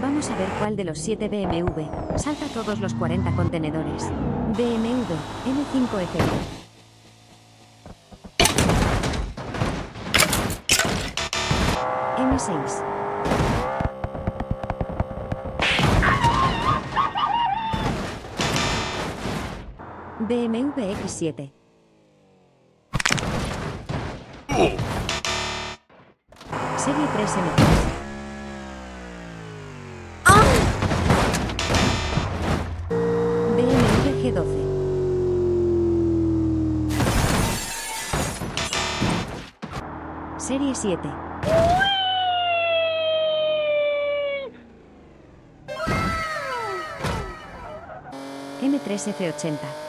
Vamos a ver cuál de los 7 BMW salta todos los 40 contenedores. BMW M5-FM. M6. BMW-X7. Serie 3 M3. BMW-G12. Serie 7. M3 F80.